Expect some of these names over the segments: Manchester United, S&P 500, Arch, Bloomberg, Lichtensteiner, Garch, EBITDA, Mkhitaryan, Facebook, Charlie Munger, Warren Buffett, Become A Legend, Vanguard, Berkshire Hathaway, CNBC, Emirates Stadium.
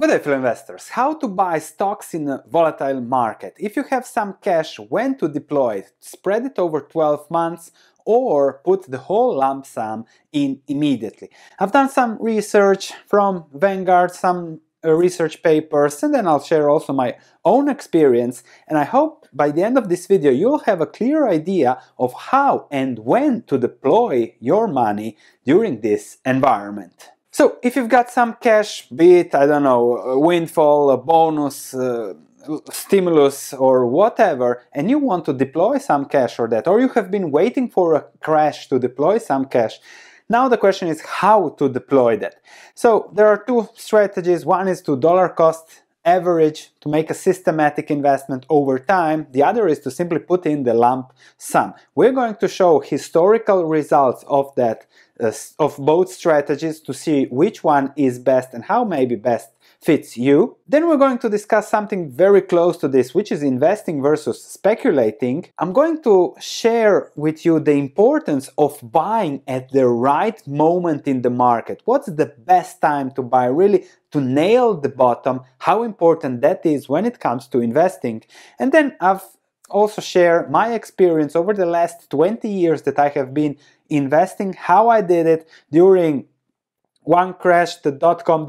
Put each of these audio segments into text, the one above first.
Good day, fellow investors. How to buy stocks in a volatile market. If you have some cash, when to deploy it, spread it over 12 months or put the whole lump sum in immediately. I've done some research from Vanguard, some research papers, and then I'll share also my own experience, and I hope by the end of this video you'll have a clear idea of how and when to deploy your money during this environment. So, if you've got some cash, be it, I don't know, a windfall, a bonus, stimulus or whatever, and you want to deploy some cash or that, or you have been waiting for a crash to deploy some cash, now the question is how to deploy that. So, there are two strategies. One is to dollar cost average to make a systematic investment over time. The other is to simply put in the lump sum. We're going to show historical results of that, of both strategies, to see which one is best and how maybe best fits you. Then we're going to discuss something very close to this, which is investing versus speculating. I'm going to share with you the importance of buying at the right moment in the market. What's the best time to buy, really, to nail the bottom, how important that is when it comes to investing. And then I've also share my experience over the last 20 years that I have been investing, how I did it during one crash, the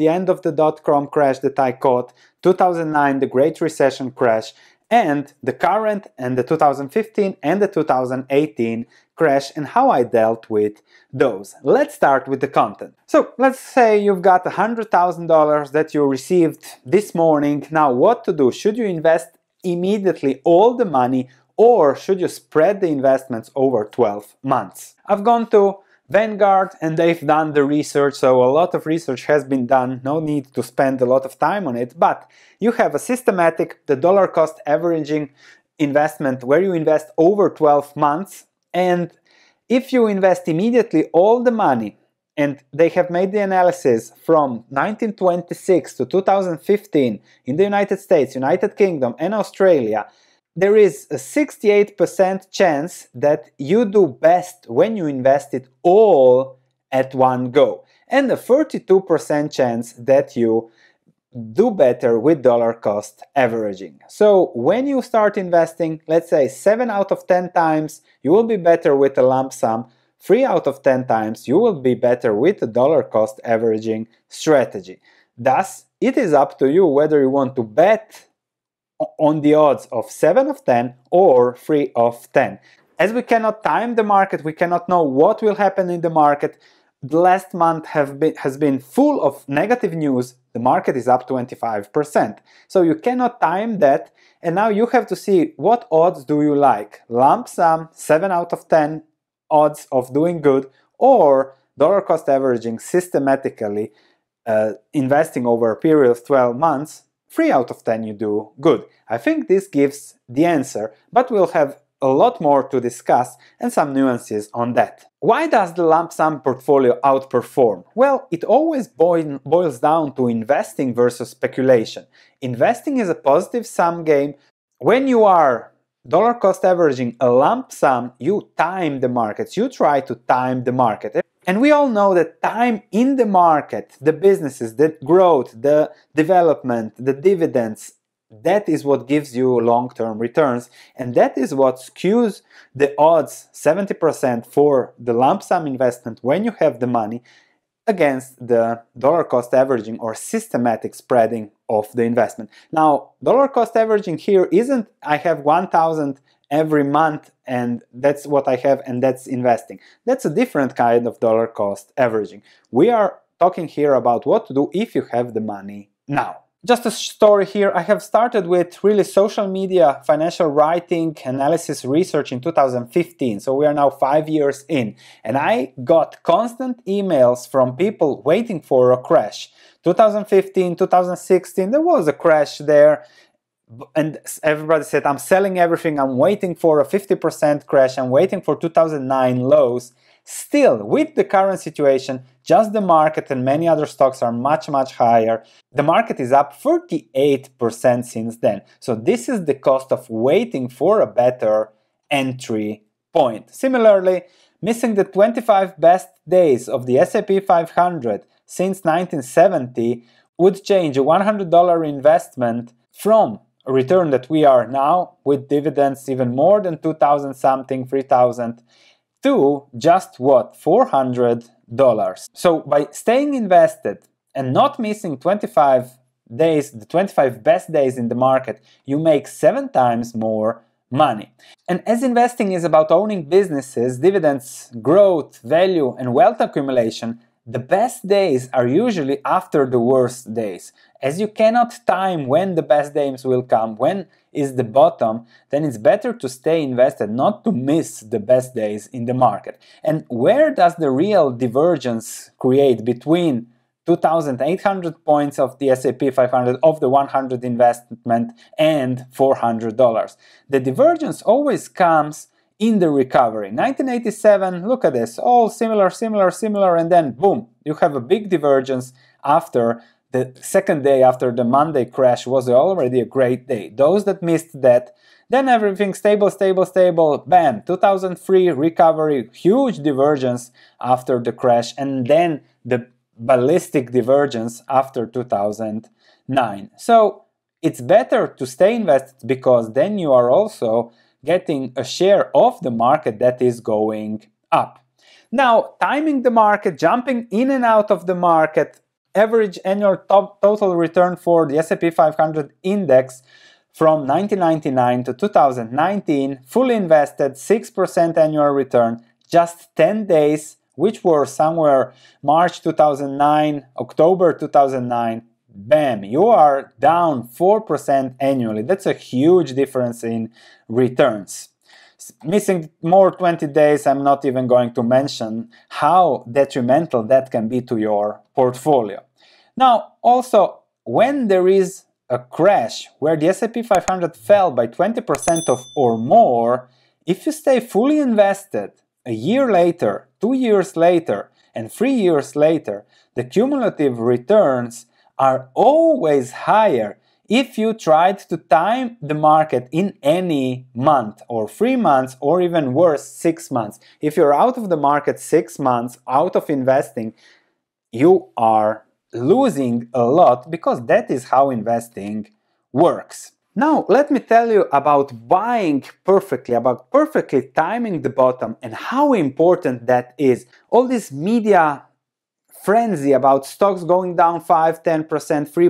end of the dot-com crash that I caught, 2009, the Great Recession crash, and the current, and the 2015 and the 2018 crash, and how I dealt with those. Let's start with the content. So let's say you've got $100,000 that you received this morning. Now what to do? Should you invest immediately all the money, or should you spread the investments over 12 months? I've gone to Vanguard and they've done the research, so a lot of research has been done, no need to spend a lot of time on it, but you have a systematic, the dollar cost averaging investment where you invest over 12 months, and if you invest immediately all the money, and they have made the analysis from 1926 to 2015 in the United States, United Kingdom and Australia, there is a 68% chance that you do best when you invest it all at one go, and a 32% chance that you do better with dollar cost averaging. So when you start investing, let's say 7 out of 10 times you will be better with a lump sum, 3 out of 10 times you will be better with a dollar cost averaging strategy. Thus, it is up to you whether you want to bet on the odds of 7 of 10 or 3 of 10. As we cannot time the market, we cannot know what will happen in the market. The last month has been full of negative news. The market is up 25%. So you cannot time that, and now you have to see what odds do you like. Lump sum, 7 out of 10 odds of doing good, or dollar cost averaging systematically, investing over a period of 12 months, 3 out of 10 you do good. I think this gives the answer, but we'll have a lot more to discuss and some nuances on that. Why does the lump sum portfolio outperform? Well, it always boils down to investing versus speculation. Investing is a positive sum game. When you are dollar cost averaging a lump sum, you time the markets, you try to time the market. And we all know that time in the market, the businesses, the growth, the development, the dividends, that is what gives you long-term returns, and that is what skews the odds 70% for the lump sum investment when you have the money against the dollar cost averaging or systematic spreading of the investment. Now, dollar cost averaging here isn't I have 1,000 every month and that's what I have and that's investing. That's a different kind of dollar cost averaging. We are talking here about what to do if you have the money now. Just a story here, I have started with really social media, financial writing, analysis, research in 2015, so we are now 5 years in, and I got constant emails from people waiting for a crash. 2015, 2016, there was a crash there, and everybody said, I'm selling everything, I'm waiting for a 50% crash, I'm waiting for 2009 lows. Still, with the current situation, just the market and many other stocks are much higher. The market is up 48% since then. So this is the cost of waiting for a better entry point. Similarly, missing the 25 best days of the S&P 500 since 1970 would change a $100 investment from a return that we are now with dividends even more than 2,000 something, 3,000 to just what, $400. So by staying invested and not missing 25 days, the 25 best days in the market, you make 7 times more money. And as investing is about owning businesses, dividends, growth, value, and wealth accumulation, the best days are usually after the worst days. As you cannot time when the best days will come, when is the bottom, then it's better to stay invested, not to miss the best days in the market. And where does the real divergence create between 2,800 points of the S&P 500 of the 100 investment and $400? The divergence always comes in the recovery. 1987, look at this, all similar, and then boom, you have a big divergence after the second day after the Monday crash was already a great day. Those that missed that, then everything stable, bam, 2003 recovery, huge divergence after the crash, and then the ballistic divergence after 2009. So it's better to stay invested because then you are also getting a share of the market that is going up. Now, timing the market, jumping in and out of the market, average annual total return for the S&P 500 index from 1999 to 2019, fully invested 6% annual return, just 10 days, which were somewhere March 2009, October 2009, bam, you are down 4% annually. That's a huge difference in returns. Missing more 20 days, I'm not even going to mention how detrimental that can be to your portfolio. Now, also, when there is a crash where the S&P 500 fell by 20% or more, if you stay fully invested a year later, 2 years later, and 3 years later, the cumulative returns are always higher if you tried to time the market in any month or 3 months or even worse, 6 months. If you're out of the market 6 months, out of investing, you are losing a lot because that is how investing works. Now, let me tell you about buying perfectly, about perfectly timing the bottom and how important that is. All this media frenzy about stocks going down 5%, 10%,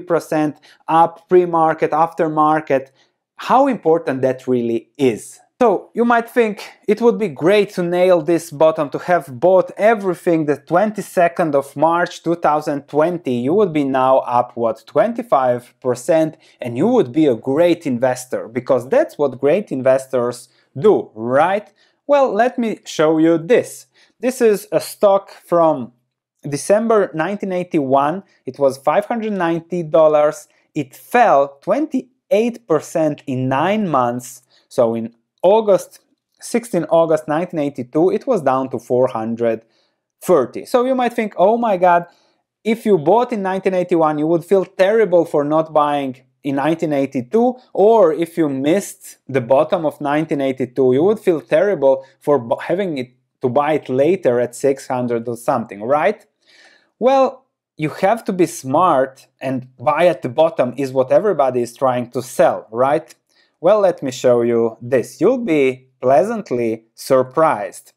3% up, pre-market, after-market, how important that really is. So you might think it would be great to nail this bottom, to have bought everything the 22nd of March 2020, you would be now up what, 25%, and you would be a great investor because that's what great investors do, right? Well, let me show you this. This is a stock from December 1981, it was $590, it fell 28% in 9 months, so in August, 16 August 1982, it was down to 430. So you might think, oh my god, if you bought in 1981, you would feel terrible for not buying in 1982, or if you missed the bottom of 1982, you would feel terrible for having it to buy it later at 600 or something, right? Well, you have to be smart, and buy at the bottom is what everybody is trying to sell, right? Well, let me show you this. You'll be pleasantly surprised.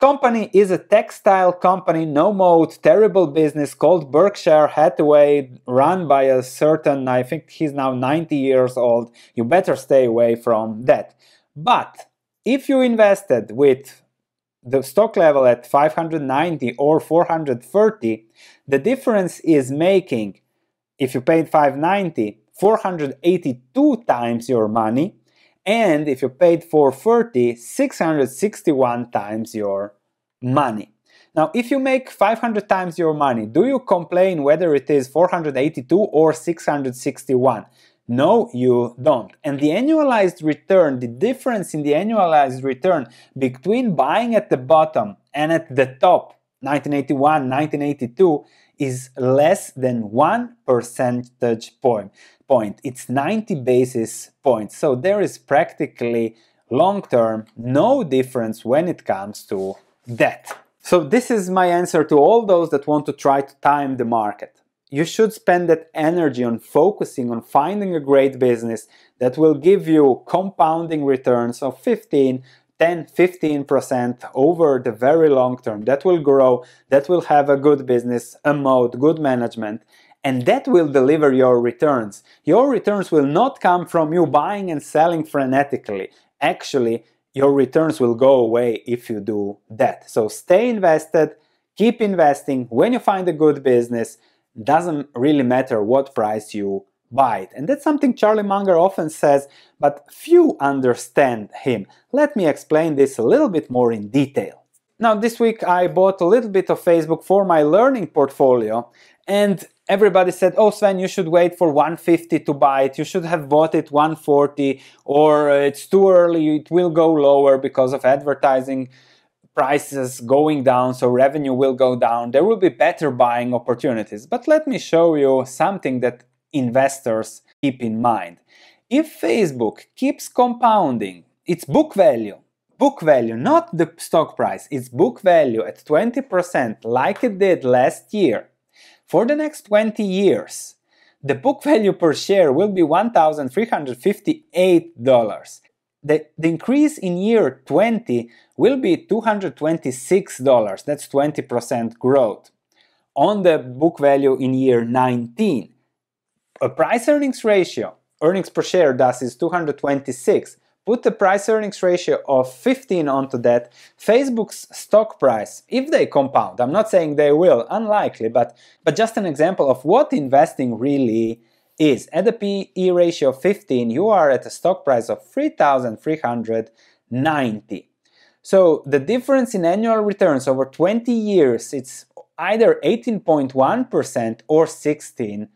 Company is a textile company, no mode, terrible business called Berkshire Hathaway, run by a certain, I think he's now 90 years old. You better stay away from that. But if you invested with the stock level at 590 or 430, the difference is making, if you paid 590, 482 times your money, and if you paid 430, 661 times your money. Now, if you make 500 times your money, do you complain whether it is 482 or 661? No, you don't. And the annualized return, the difference in the annualized return between buying at the bottom and at the top, 1981, 1982, is less than 1 percentage point. It's 90 basis points. So there is practically long-term no difference when it comes to that. So this is my answer to all those that want to try to time the market. you should spend that energy on focusing on finding a great business that will give you compounding returns of 10-15% over the very long term. That will grow, that will have a good business, a moat, good management, and that will deliver your returns. Your returns will not come from you buying and selling frenetically. Actually, your returns will go away if you do that. So stay invested, keep investing. When you find a good business, doesn't really matter what price you buy it. And that's something Charlie Munger often says, but few understand him. Let me explain this a little bit more in detail. Now, this week I bought a little bit of Facebook for my learning portfolio, and everybody said, oh Sven, you should wait for 150 to buy it, you should have bought it 140, or it's too early, it will go lower because of advertising prices going down, so revenue will go down, there will be better buying opportunities. But let me show you something that investors keep in mind. If Facebook keeps compounding its book value, not the stock price, its book value at 20% like it did last year, for the next 20 years, the book value per share will be $1,358. The increase in year 20 will be $226, that's 20% growth, on the book value in year 19. A price-earnings ratio, earnings per share thus is 226. Put the price-earnings ratio of 15 onto that, Facebook's stock price, if they compound, I'm not saying they will, unlikely, but just an example of what investing really is. At a PE ratio of 15, you are at a stock price of 3,390. So the difference in annual returns over 20 years, it's either 18.1% or 16%.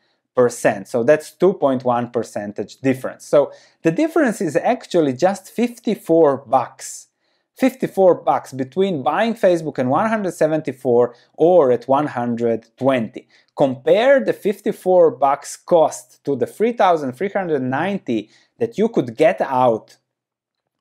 So that's 2.1% difference. So the difference is actually just $54. $54 between buying Facebook at 174 or at 120. Compare the $54 cost to the 3,390 that you could get out,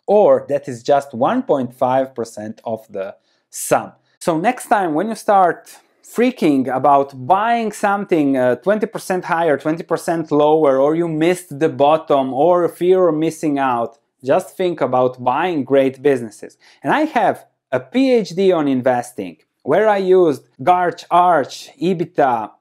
or that is just 1.5% of the sum. So next time when you start freaking about buying something 20% higher, 20% lower, or you missed the bottom, or fear of missing out, just think about buying great businesses. And I have a PhD on investing where I used Garch, Arch, EBITDA,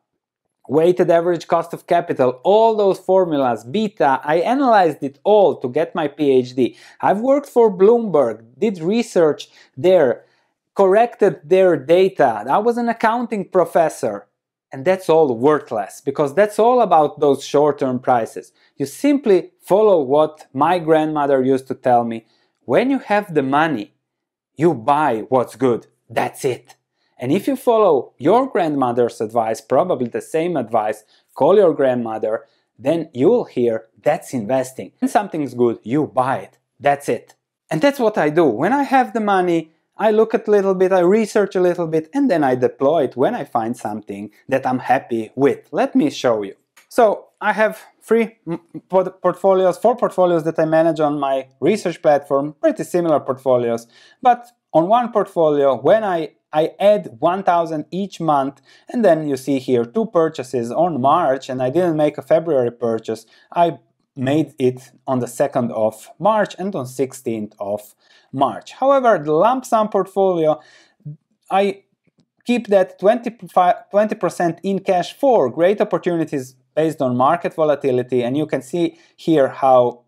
weighted average cost of capital, all those formulas, beta, I analyzed it all to get my PhD. I've worked for Bloomberg, did research there, corrected their data. I was an accounting professor, and that's all worthless because that's all about those short-term prices. You simply follow what my grandmother used to tell me. When you have the money, you buy what's good. That's it. And if you follow your grandmother's advice, probably the same advice, call your grandmother, then you'll hear that's investing. When something's good, you buy it. That's it. And that's what I do. When I have the money, I look at a little bit, I research a little bit, and then I deploy it when I find something that I'm happy with. Let me show you. So I have four portfolios that I manage on my research platform, pretty similar portfolios. But on one portfolio, when I add 1,000 each month, and then you see here 2 purchases on March, and I didn't make a February purchase. I made it on the 2nd of March and on 16th of March. However, the lump sum portfolio, I keep that 20% in cash for great opportunities based on market volatility, and you can see here how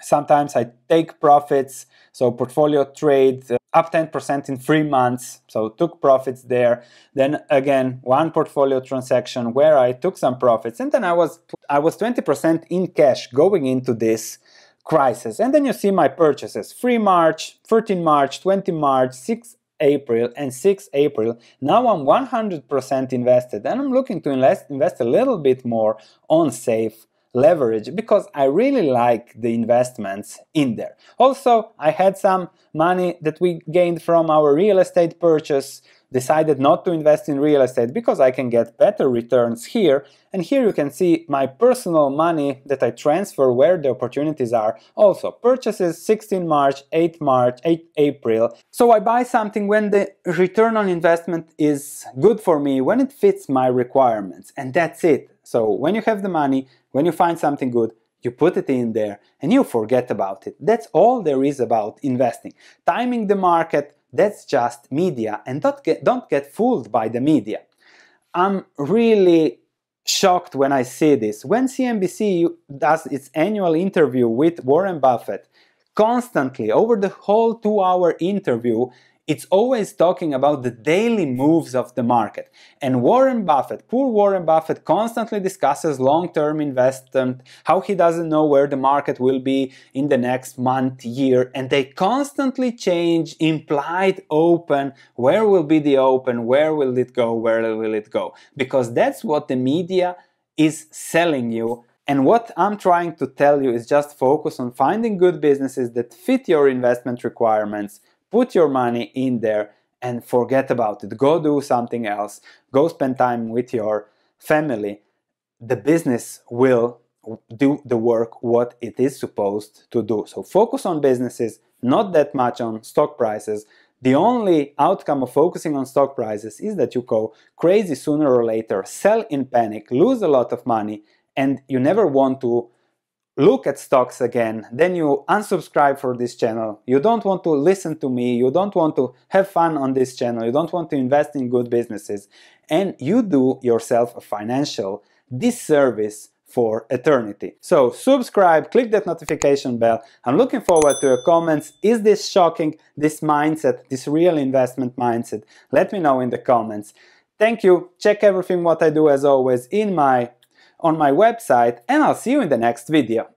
sometimes I take profits, so portfolio trade up 10% in 3 months, so took profits there. Then again, one portfolio transaction where I took some profits, and then I was 20% in cash going into this crisis. And then you see my purchases, 3 March, 13 March, 20 March, 6 April, and 6 April. Now I'm 100% invested, and I'm looking to invest a little bit more on safe leverage because I really like the investments in there. Also, I had some money that we gained from our real estate purchase decided not to invest in real estate because I can get better returns here. And here you can see my personal money that I transfer where the opportunities are. Also purchases 16 March, 8 March, 8 April. So I buy something when the return on investment is good for me, when it fits my requirements, and that's it. So when you have the money, when you find something good, you put it in there and you forget about it. That's all there is about investing. Timing the market, that's just media, and don't get fooled by the media. I'm really shocked when I see this. When CNBC does its annual interview with Warren Buffett, constantly over the whole 2-hour interview, it's always talking about the daily moves of the market. And Warren Buffett, poor Warren Buffett, constantly discusses long-term investment, how he doesn't know where the market will be in the next month, year, and they constantly change implied open, where will be the open, where will it go? Because that's what the media is selling you. And what I'm trying to tell you is just focus on finding good businesses that fit your investment requirements. Put your money in there and forget about it. Go do something else. Go spend time with your family. The business will do the work what it is supposed to do. So focus on businesses, not that much on stock prices. The only outcome of focusing on stock prices is that you go crazy sooner or later, sell in panic, lose a lot of money, and you never want to look at stocks again. Then you unsubscribe for this channel. You don't want to listen to me. You don't want to have fun on this channel. You don't want to invest in good businesses. And you do yourself a financial disservice for eternity. So subscribe, click that notification bell. I'm looking forward to your comments. Is this shocking, this mindset, this real investment mindset? Let me know in the comments. Thank you. Check everything what I do as always on my website, and I'll see you in the next video.